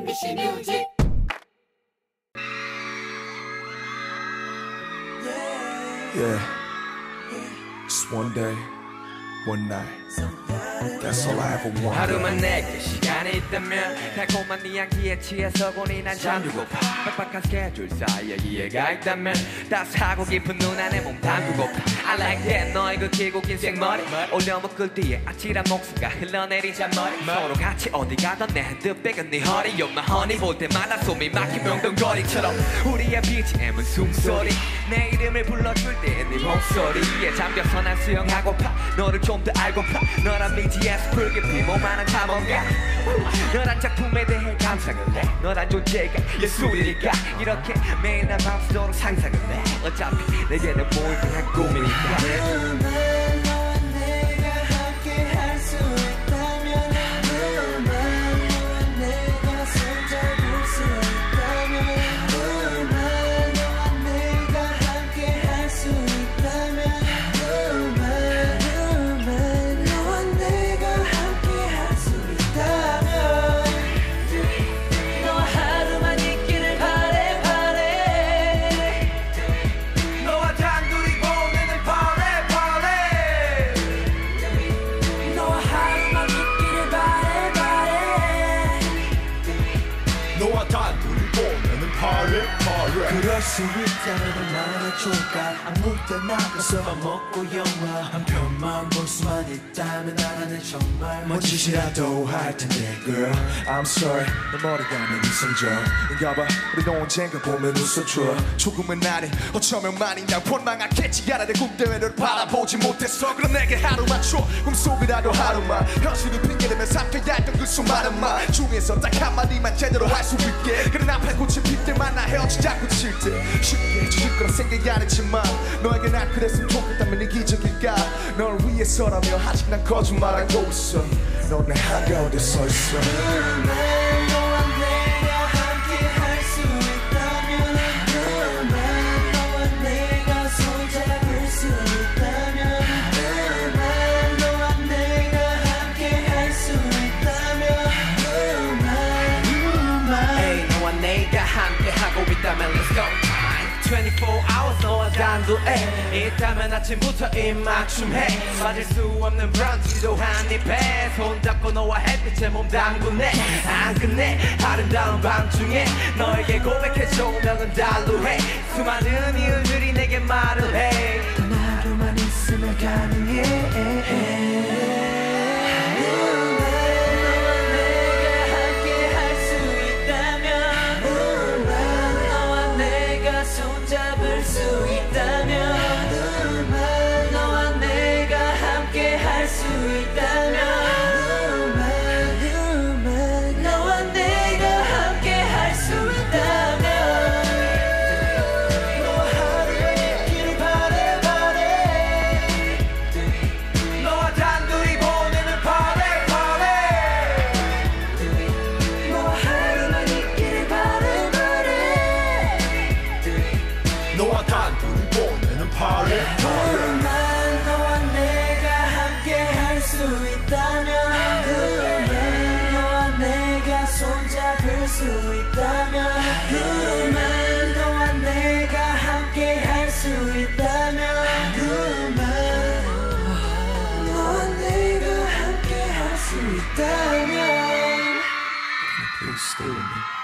MBC 뮤직. Yeah, just one day, one night. That's all I ever want. 하루만 내게 시간이 있다면 달콤한 네 향기에 취해서 고니 난 잠들고파. 빡빡한 스케줄 사이에 이해가 있다면 따스하고 깊은 눈 안에 몸 담그고파. I like that 너의 그 길고 긴 생머리 올려묶을 뒤에 아찔한 목숨과 흘러내린 잔머리. 서로 같이 어디 가던 내 핸드백은 네 허리. You're my honey 볼 때마다 숨이 막힌 명동거리처럼 우리의 BGM은 숨소리. 내 이름을 불러줄 때의 네 목소리에 잠겨서 난 수영하고파. 너를 좀 더 알고파. 너란 BTS 불길피 몸만한 탐험가. 너란 작품에 대해 감상을 해. 너란 존재가 예술이니까 이렇게 매일 난 밤새도록 상상을 해. 어차피 내게는 모든 꿈이니까. 그럴 수 있다면 얼마나 좋을까. 아무 때나 가서 밥 먹고 영화 한 편만 볼 수만 있다면 나라는 정말 뭔 짓이라도 할 텐데. Girl I'm sorry 내 머리가 내 이성적인가 봐. 우리도 언젠가 보면 웃어줘. 조금은 아니 어쩌면 많이 날 원망하겠지. 알아 내 국대회를 바라보지 못했어. 그럼 내게 하루만 줘. 꿈속이라도 하루만. 현실을 핑계대며 삼켜야 했던 그 수많은 말 중에서 딱 한마디만 제대로 할 수 있게. 그래 난 팔꿈치 필 때만 나 헤어지자 굳힐 때 쉽게 해주실 거라 생각이 안 했지만 너에게 난 그랬으면 좋겠다면 이 기적일까. 널 위해서라며 아직 난 거짓말하고 있어. 넌 내 한가운데 서 있어. Let's go. 24 hours 너와 단둘에 있다면 아침부터 입맞춤해. 빠질 수 없는 브런치도 한 입에 손잡고 너와 햇빛에 몸 담그네. 안 끝내 아름다운 밤중에 너에게 고백해줘. 명은 달로해. 수많은 이유들이 내게 말을 해. 단 하루만 있으면 가능해. 손잡을 수 있다면 하루만 너와 내가 함께 할 수 있다면 하루만 너와 내가 함께 할 수 있다면 너와 하루만 있기를 바래 바래. 너와 단둘이 보내는 바래 바래. 너와 하루만 있기를 바래 바래. 너와 단둘이 보내는 파래 하루만 너와 내가 함께 할 수 있다면 하루만 너와 내가 손잡을 수 있다면 하루만 너와 내가 함께 할 수 있다면 하루만 너와 내가 함께 할 수 있다면.